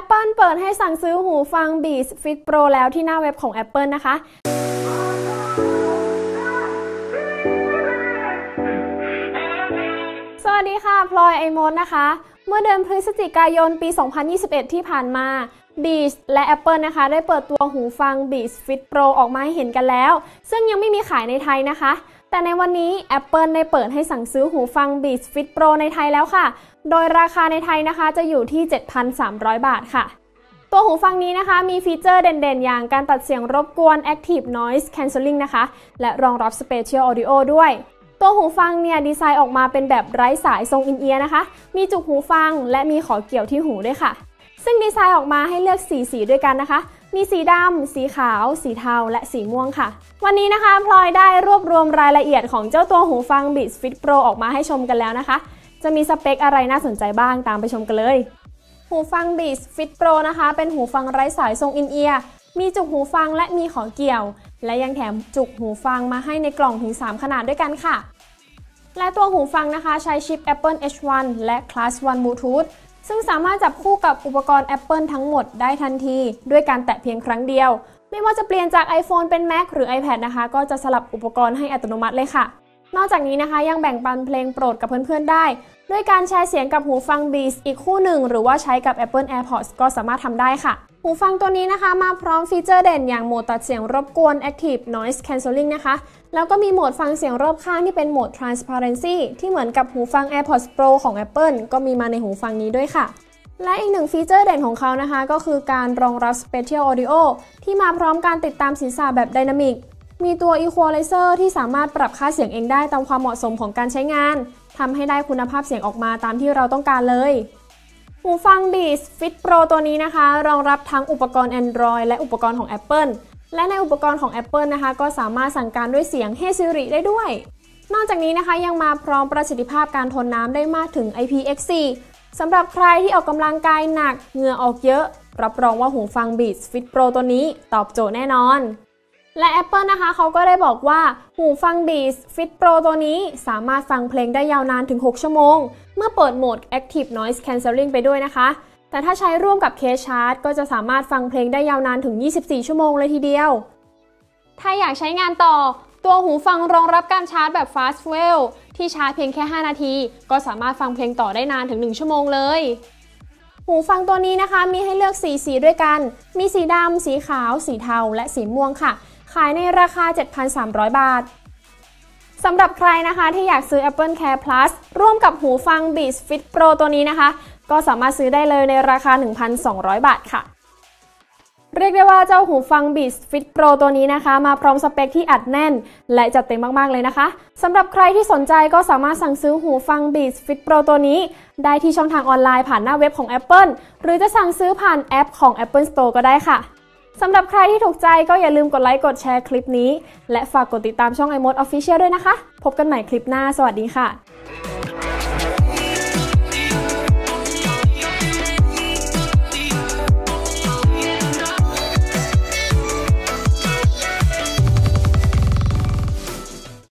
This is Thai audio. Apple เปิดให้สั่งซื้อหูฟัง Beats Fit Pro แล้วที่หน้าเว็บของ Apple นะคะสวัสดีค่ะพลอย iMoD นะคะเมื่อเดือนพฤศจิกายนปี 2021 ที่ผ่านมา Beats และ Apple นะคะได้เปิดตัวหูฟัง Beats Fit Pro ออกมาให้เห็นกันแล้วซึ่งยังไม่มีขายในไทยนะคะแต่ในวันนี้ Apple ได้เปิดให้สั่งซื้อหูฟัง Beats Fit Pro ในไทยแล้วค่ะโดยราคาในไทยนะคะจะอยู่ที่ 7,300 บาทค่ะตัวหูฟังนี้นะคะมีฟีเจอร์เด่นๆอย่างการตัดเสียงรบกวน Active Noise Cancelling นะคะและรองรับ Spatial Audio ด้วยตัวหูฟังเนี่ยดีไซน์ออกมาเป็นแบบไร้สายทรงอินเอียร์นะคะมีจุกหูฟังและมีขอเกี่ยวที่หูด้วยค่ะซึ่งดีไซน์ออกมาให้เลือก4สีด้วยกันนะคะมีสีดำสีขาวสีเทาและสีม่วงค่ะวันนี้นะคะพลอยได้รวบรวมรายละเอียดของเจ้าตัวหูฟัง Beats Fit Pro ออกมาให้ชมกันแล้วนะคะจะมีสเปคอะไรน่าสนใจบ้างตามไปชมกันเลยหูฟัง Beats Fit Pro นะคะเป็นหูฟังไร้สายทรงอินเอียร์มีจุกหูฟังและมีขอเกี่ยวและยังแถมจุกหูฟังมาให้ในกล่องถึง3ขนาดด้วยกันค่ะและตัวหูฟังนะคะใช้ชิป Apple H1 และ Class 1 Bluetooth ซึ่งสามารถจับคู่กับอุปกรณ์ Apple ทั้งหมดได้ทันทีด้วยการแตะเพียงครั้งเดียวไม่ว่าจะเปลี่ยนจาก iPhone เป็น Mac หรือ iPad นะคะก็จะสลับอุปกรณ์ให้อัตโนมัติเลยค่ะนอกจากนี้นะคะยังแบ่งปันเพลงโปรดกับเพื่อนๆได้ด้วยการแชร์เสียงกับหูฟัง Beats อีกคู่หนึ่งหรือว่าใช้กับ Apple AirPods ก็สามารถทำได้ค่ะหูฟังตัวนี้นะคะมาพร้อมฟีเจอร์เด่นอย่างโหมดตัดเสียงรบกวน Active Noise Cancelling นะคะแล้วก็มีโหมดฟังเสียงรอบข้างที่เป็นโหมด Transparency ที่เหมือนกับหูฟัง AirPods Pro ของ Apple ก็มีมาในหูฟังนี้ด้วยค่ะและอีกหนึ่งฟีเจอร์เด่นของเขานะคะก็คือการรองรับ Spatial Audio ที่มาพร้อมการติดตามเสียงแบบ Dynamic มีตัว Equalizer ที่สามารถปรับค่าเสียงเองได้ตามความเหมาะสมของการใช้งานทำให้ได้คุณภาพเสียงออกมาตามที่เราต้องการเลยหูฟัง Beats Fit Pro ตัวนี้นะคะรองรับทั้งอุปกรณ์ Android และอุปกรณ์ของ Apple และในอุปกรณ์ของ Apple นะคะก็สามารถสั่งการด้วยเสียงให้ Siri ได้ด้วยนอกจากนี้นะคะยังมาพร้อมประสิทธิภาพการทนน้ำได้มากถึง IPX4 สำหรับใครที่ออกกำลังกายหนักเหงื่อออกเยอะรับรองว่าหูฟัง Beats Fit Pro ตัวนี้ตอบโจทย์แน่นอนและ Apple นะคะเขาก็ได้บอกว่าหูฟัง Beats Fit Pro ตัวนี้สามารถฟังเพลงได้ยาวนานถึง6ชั่วโมงเมื่อเปิดโหมด Active Noise Cancelling ไปด้วยนะคะแต่ถ้าใช้ร่วมกับเคสชาร์จก็จะสามารถฟังเพลงได้ยาวนานถึง24ชั่วโมงเลยทีเดียวถ้าอยากใช้งานต่อตัวหูฟังรองรับการชาร์จแบบ Fast Fuel ที่ชาร์จเพียงแค่5นาทีก็สามารถฟังเพลงต่อได้นานถึง1ชั่วโมงเลยหูฟังตัวนี้นะคะมีให้เลือก4สีด้วยกันมีสีดำสีขาวสีเทาและสีม่วงค่ะขายในราคา 7,300 บาทสำหรับใครนะคะที่อยากซื้อ AppleCare+ ร่วมกับหูฟัง Beats Fit Pro ตัวนี้นะคะก็สามารถซื้อได้เลยในราคา 1,200 บาทค่ะเรียกได้ว่าเจ้าหูฟัง Beats Fit Pro ตัวนี้นะคะมาพร้อมสเปคที่อัดแน่นและจัดเต็มมากๆเลยนะคะสำหรับใครที่สนใจก็สามารถสั่งซื้อหูฟัง Beats Fit Pro ตัวนี้ได้ที่ช่องทางออนไลน์ผ่านหน้าเว็บของ Apple หรือจะสั่งซื้อผ่านแอปของ Apple Store ก็ได้ค่ะสำหรับใครที่ถูกใจก็อย่าลืมกดไลค์กดแชร์คลิปนี้และฝากกดติดตามช่อง iMoD Official ด้วยนะคะพบกันใหม่คลิปหน้าสวัสดีค่ะ